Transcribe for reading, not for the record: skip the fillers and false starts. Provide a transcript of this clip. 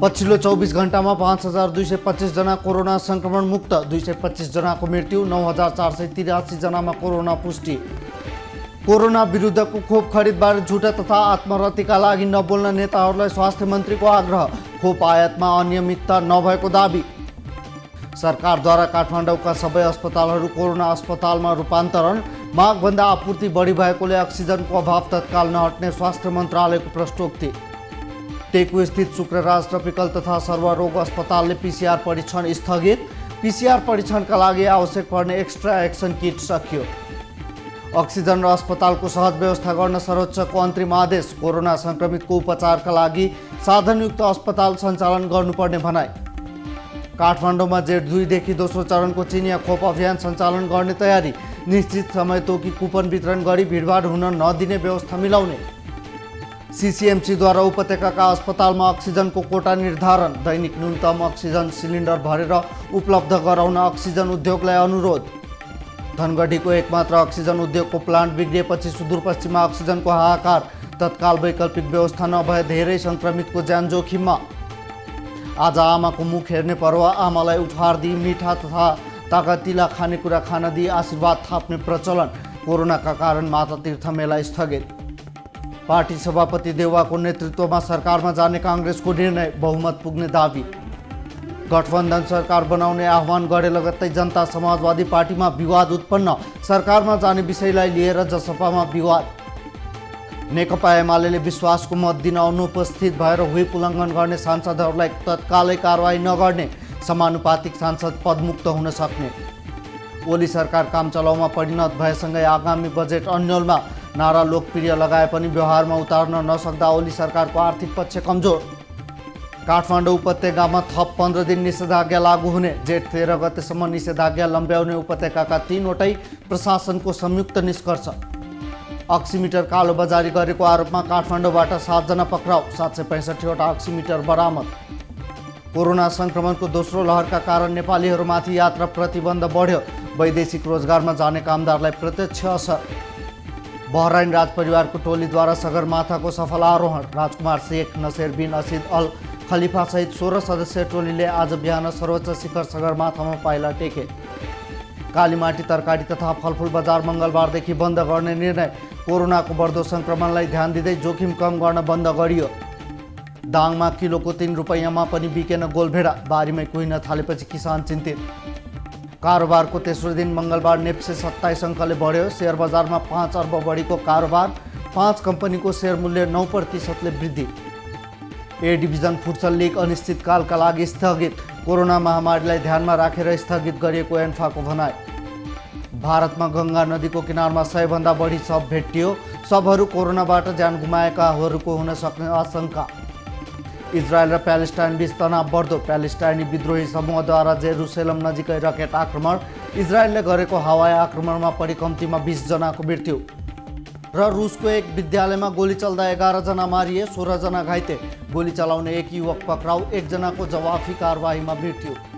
पछिल्लो 24 घण्टामा 5225 जना कोरोना संक्रमण मुक्त, 225 जनाको मृत्यु, 9483 जनामा कोरोना पुष्टि। कोरोना विरुद्धको खोप खरिदबारे झुटा तथा आत्महत्याका लागि नबोल्न नेताहरूलाई स्वास्थ्य मन्त्रीको आग्रह, खोप आयातमा अनियमितता नभएको दाबी। सरकारद्वारा काठमाडौँका सबै अस्पतालहरू कोरोना अस्पतालमा रूपान्तरण, मागभन्दा आपूर्ति बढी भएकोले अक्सिजनको अभाव तत्काल नहट्ने स्वास्थ्य मन्त्रालयको प्रश्नोक्ति। टेकुस्थित शुक्रराज ट्रपिकल तथा सर्वरोग अस्पतालले पीसीआर परीक्षण स्थगित, पीसीआर परीक्षणका लागि आवश्यक पर्ने एक्स्ट्रा एक्सन किट सकियो। अक्सिजन र अस्पतालको सहज व्यवस्था गर्न सर्वोच्चको अन्तरिम आदेश, कोरोना संक्रमितको उपचारका लागि साधनयुक्त अस्पताल सञ्चालन गर्नुपर्ने भनाई। काठमाडौँमा जेठ 2 देखि दोस्रो चरणको चिनिया खोप अभियान सञ्चालन गर्ने तयारी, निश्चित समय तोकी कुपन वितरण गरी भीडभाड हुन नदिने व्यवस्था मिलाउने। सीसीएमसीद्वारा उपत्यकाका अस्पतालमा अक्सिजनको कोटा निर्धारण, दैनिक न्यूनतम अक्सिजन सिलिन्डर भरेर उपलब्ध गराउन अक्सिजन उद्योगलाई अनुरोध। धनगढीको एकमात्र अक्सिजन उद्योगको प्लान्ट बिग्रिएपछि सुदूरपश्चिममा अक्सिजनको हाहाकार, तत्काल वैकल्पिक व्यवस्था नभए धेरै सङ्क्रमितको ज्यान जोखिममा। आज आमाको मुख हेर्ने पर्व, आमालाई उपहार दिई मिठा तथा ताकतिला खानेकुरा खान दिई आशीर्वाद थाप्ने प्रचलन, कोरोनाका कारण माता तीर्थ मेला स्थगित। पार्टी सभापति देउवाको नेतृत्वमा सरकारमा जाने काङ्ग्रेसको निर्णय, बहुमत पुग्ने दाबी। गठबन्धन सरकार बनाउने आह्वान गरे लगत्तै जनता समाजवादी पार्टीमा विवाद उत्पन्न, सरकारमा जाने विषयलाई लिएर जसपामा विवाद। नेकपा एमाले विश्वासको मत दिन अनुपस्थित भएर हुइप उल्लङ्घन गर्ने सांसदहरूलाई तत्कालै कारवाही नगर्ने, समानुपातिक सांसद पदमुक्त हुन सक्ने। ओली सरकार काम चलाउमा परिणत भएसँगै आगामी बजेट अन्यलमा नारा लोकप्रिय लगाए पनि व्यवहारमा उतार्न नसक्दा ओली सरकारको आर्थिक पक्ष कमजोर। काठमाडौँ उपत्यकामा थप 15 दिन निषेधाज्ञा लागू हुने, जेठ 13 गतेसम्म निषेधाज्ञा लम्ब्याउने उपत्यकाका 3वटै प्रशासनको संयुक्त निष्कर्ष। अक्सिमिटर कालोबजारी गरेको आरोपमा काठमाडौँबाट 7 जना पक्राउ, 765 वटा अक्सिमिटर बरामद। कोरोना संक्रमणको दोस्रो लहरका कारण नेपालीहरूमाथि यात्रा प्रतिबन्ध बढ्यो, वैदेशिक रोजगारमा जाने कामदारलाई प्रत्यक्ष असर। बहराइन राजपरिवारको टोलीद्वारा सगरमाथाको सफल आरोहण, राजकुमार Sheikh, Nasser bin असिद Al Khalifa सहित 16 सदस्यीय टोलीले आज बिहान सर्वोच्च शिखर सगरमाथामा पाइला टेके। कालीमाटी तरकारी तथा फलफुल बजार मंगलबारदेखि बन्द गर्ने निर्णय, कोरोनाको बढ्दो संक्रमणलाई ध्यान दिँदै जोखिम कम गर्न बन्द गरियो। दाङमा किलोको 3 रुपैयाँमा पनि बिकेन गोलभेडा, बारीमै कुहिन थालेपछि किसान चिन्तित। कारोबारको तेस्रो दिन मंगलबार नेप्से 27 अङ्कले बढ्यो, शेयर बजारमा 5 अर्ब बढीको कारोबार, 5 कम्पनीको शेयर मूल्य 9% वृद्धि। ए डिभिजन फुटसल लिग अनिश्चितकालका लागि स्थगित, कोरोना महामारीलाई ध्यानमा राखेर स्थगित गरिएको एन्फाको भनाई। भारतमा गङ्गा नदीको किनारमा 100 भन्दा बढी शव भेटियो, शवहरू कोरोनाबाट ज्यान गुमाएकाहरूको हुन सक्ने आशंका। इजरायल र प्यालेस्टाइनबीच तनाव बढ्दो, प्यालेस्टाइनी विद्रोही समूहद्वारा जेरुसलेम नजिकै रकेट आक्रमण, इजरायलले गरेको हवाई आक्रमणमा परि कम्तीमा 20 जनाको मृत्यु। र रुसको एक विद्यालयमा गोली चल्दा 11 जना मारिए, 16 जना घाइते, गोली चलाउने एक युवक पक्राउ, 1 जनाको जवाफी कारबाहीमा मृत्यु।